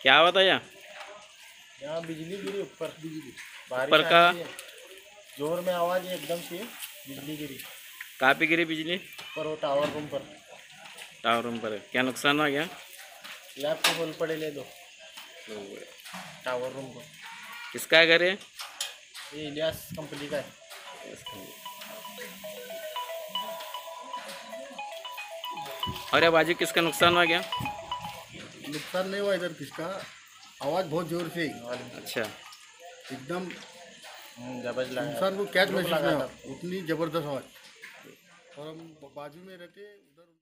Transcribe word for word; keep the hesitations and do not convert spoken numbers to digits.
क्या हुआ था यहाँ? यहाँ बिजली गिरी ऊपर, बिजली ऊपर का जोर में आवाज एकदम से बिजली गिरी। कहाँ पे गिरी बिजली? पर वो टावर रूम पर। टावर रूम पर क्या नुकसान हुआ? क्या लैब को बोल पड़े ले दो टावर रूम को। किसका घर है ये? इलियास कंपनी का है। और ये बाजू किसका नुकसान हुआ? क्या नुकसान नहीं हुआ इधर, किसका आवाज़ बहुत जोर से। अच्छा, एकदम इंसान को कैच महसूस नहीं, उतनी ज़बरदस्त आवाज़। और हम बाजू में रहते उधर।